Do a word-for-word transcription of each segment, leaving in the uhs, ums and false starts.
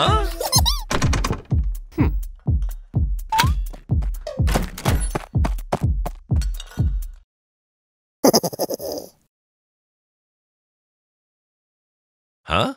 Huh? Hmm. Huh?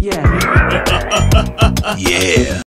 Yeah. Yeah.